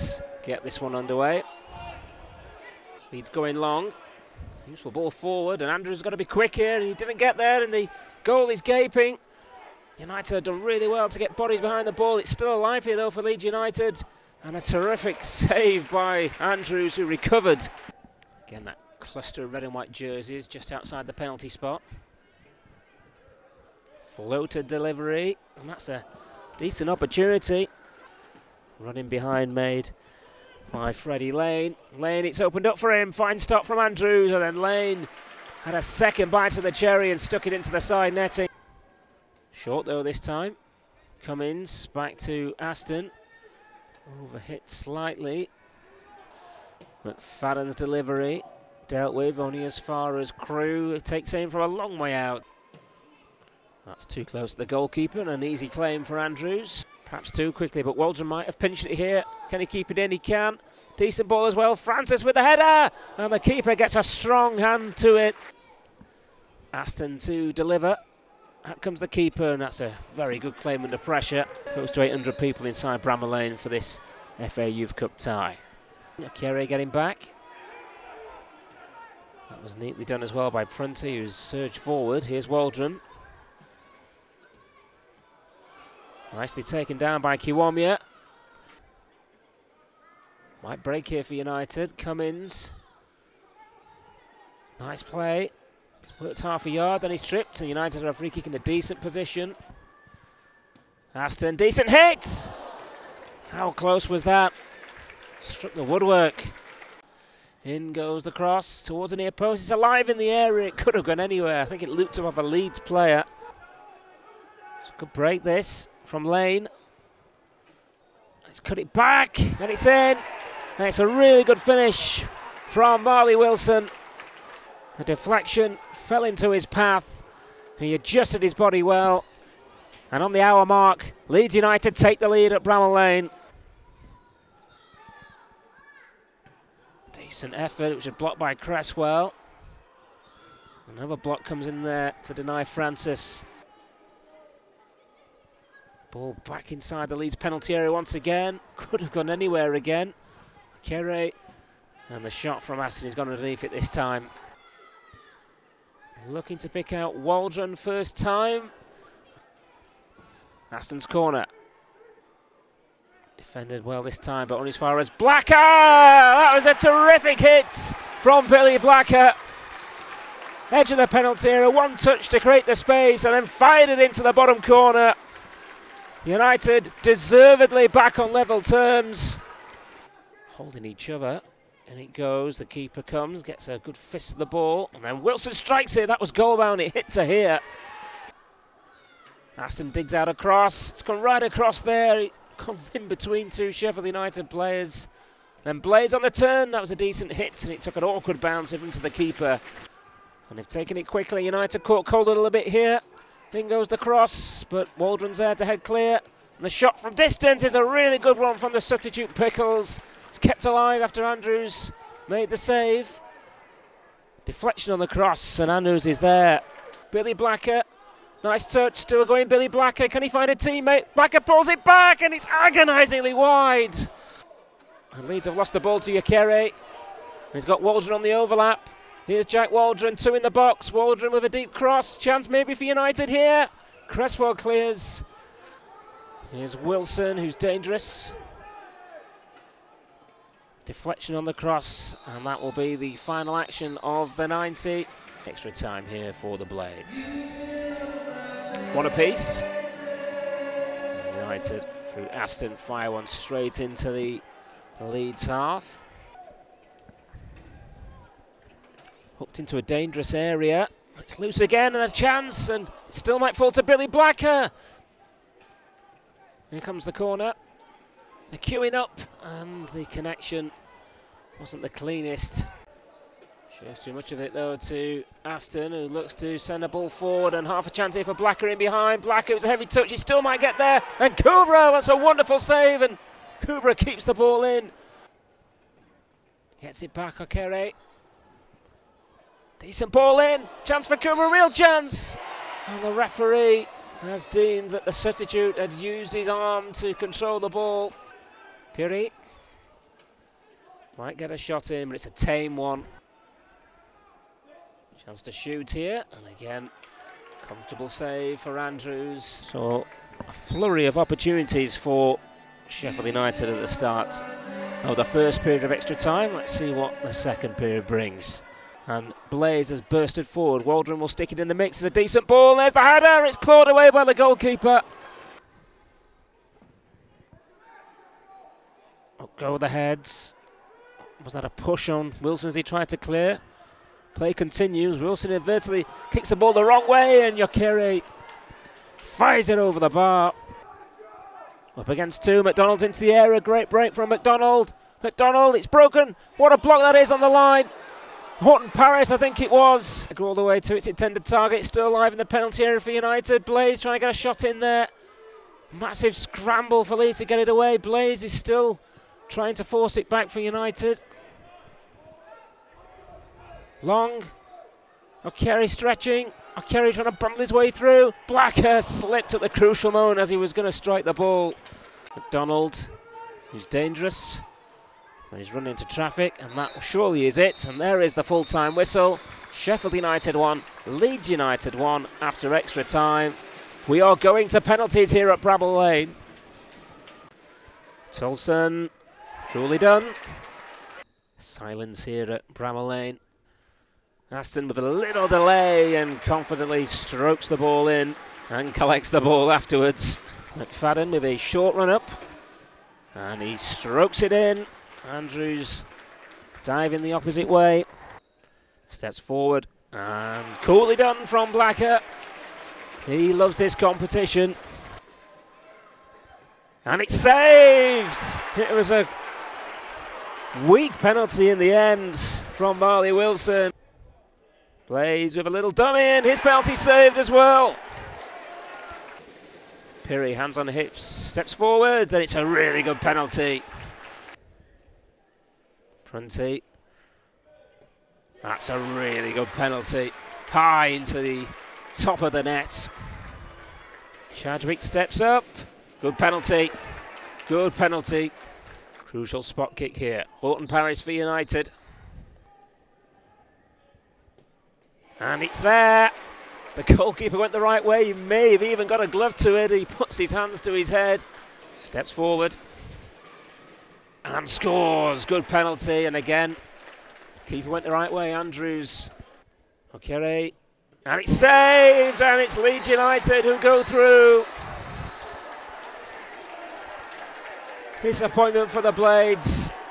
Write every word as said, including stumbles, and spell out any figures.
United get this one underway. Leeds going long. Useful ball forward, and Andrew's got to be quick here, and he didn't get there, and the goal is gaping. United have done really well to get bodies behind the ball. It's still alive here, though, for Leeds United. And a terrific save by Andrews, who recovered. Again, that cluster of red and white jerseys just outside the penalty spot. Floater delivery, and that's a decent opportunity. Running behind made by Freddie Lane. Lane, it's opened up for him. Fine stop from Andrews, and then Lane had a second bite of the cherry and stuck it into the side netting. Short though this time. Cummins back to Aston. Overhit slightly. McFadden's delivery dealt with only as far as Crewe. Takes aim from a long way out. That's too close to the goalkeeper and an easy claim for Andrews. Perhaps too quickly, but Waldron might have pinched it here. Can he keep it in? He can. Decent ball as well. Francis with the header, and the keeper gets a strong hand to it. Aston to deliver. Out comes the keeper, and that's a very good claim under pressure. Close to eight hundred people inside Bramall Lane for this F A Youth Cup tie. Akere getting back. That was neatly done as well by Prunty, who's surged forward. Here's Waldron. Nicely taken down by Kiwomia. Might break here for United. Cummins. Nice play. He's worked half a yard, then he's tripped. And United have a free kick in a decent position. Aston, decent hit! How close was that? Struck the woodwork. In goes the cross towards a near post. It's alive in the area. It could have gone anywhere. I think it looped up off a Leeds player. So good break this from Lane. Let's cut it back, and it's in. And it's a really good finish from Marley Wilson. The deflection fell into his path. He adjusted his body well. And on the hour mark, Leeds United take the lead at Bramall Lane. Decent effort, which is blocked by Cresswell. Another block comes in there to deny Francis. Ball back inside the Leeds penalty area once again. Could have gone anywhere again. Akere, and the shot from Aston has gone underneath it this time. Looking to pick out Waldron first time. Aston's corner. Defended well this time, but on as far as Blacker! That was a terrific hit from Billy Blacker. Edge of the penalty area, one touch to create the space, and then fired it into the bottom corner. United deservedly back on level terms. Holding each other, and it goes, the keeper comes, gets a good fist of the ball, and then Wilson strikes it. That was goal-bound, it hit to here. Aston digs out across, it's gone right across there. It's come in between two Sheffield United players. Then Blaze on the turn, that was a decent hit, and it took an awkward bounce in front of the keeper. And they've taken it quickly. United caught cold a little bit here. In goes the cross, but Waldron's there to head clear. And the shot from distance is a really good one from the substitute Pickles. It's kept alive after Andrews made the save. Deflection on the cross, and Andrews is there. Billy Blacker, nice touch, still going Billy Blacker. Can he find a teammate? Blacker pulls it back, and it's agonisingly wide. And Leeds have lost the ball to Yakere. He's got Waldron on the overlap. Here's Jack Waldron, two in the box. Waldron with a deep cross. Chance maybe for United here. Cresswell clears. Here's Wilson, who's dangerous. Deflection on the cross, and that will be the final action of the ninety. Extra time here for the Blades. One apiece. United through Aston, fire one straight into the Leeds half. Hooked into a dangerous area. It's loose again, and a chance, and it still might fall to Billy Blacker. Here comes the corner. They're queuing up, and the connection wasn't the cleanest. Shows too much of it, though, to Aston, who looks to send a ball forward, and half a chance here for Blacker in behind. Blacker, it was a heavy touch, he still might get there, and Kubra, that's a wonderful save, and Kubra keeps the ball in. Gets it back, Akere. Decent ball in, chance for Kuma, real chance! And the referee has deemed that the substitute had used his arm to control the ball. Piri Might get a shot in, but it's a tame one. Chance to shoot here, and again, comfortable save for Andrews. So a flurry of opportunities for Sheffield United at the start of the first period of extra time. Let's see what the second period brings. And Blaze has bursted forward. Waldron will stick it in the mix. It's a decent ball. There's the header. It's clawed away by the goalkeeper. Up go the heads. Was that a push on Wilson as he tried to clear? Play continues. Wilson inadvertently kicks the ball the wrong way, and Yokere fires it over the bar. Up against two. McDonald's into the air. A great break from McDonald. McDonald, it's broken. What a block that is on the line. Horton Paris, I think it was. All the way to its intended target, still alive in the penalty area for United. Blaze trying to get a shot in there. Massive scramble for Leeds to get it away. Blaze is still trying to force it back for United. Long. Okere stretching. Okere trying to bundle his way through. Blacker slipped at the crucial moment as he was going to strike the ball. McDonald, who's dangerous. He's run into traffic, and that surely is it. And there is the full-time whistle. Sheffield United one, Leeds United one after extra time. We are going to penalties here at Bramall Lane. Tolson, coolly done. Silence here at Bramall Lane. Aston with a little delay and confidently strokes the ball in and collects the ball afterwards. McFadden with a short run-up, and he strokes it in. Andrews diving the opposite way, steps forward, and coolly done from Blacker. He loves this competition. And it's saved! It was a weak penalty in the end from Marley Wilson. Plays with a little dummy, and his penalty saved as well. Piri, hands on the hips, steps forward, and it's a really good penalty. Prunty. That's a really good penalty. High into the top of the net. Chadwick steps up. Good penalty. Good penalty. Crucial spot kick here. Horton Paris for United. And it's there. The goalkeeper went the right way. He may have even got a glove to it. He puts his hands to his head. Steps forward. And scores. Good penalty, and again, keeper went the right way. Andrews, Okere, and it's saved, and it's Leeds United who go through. Disappointment for the Blades.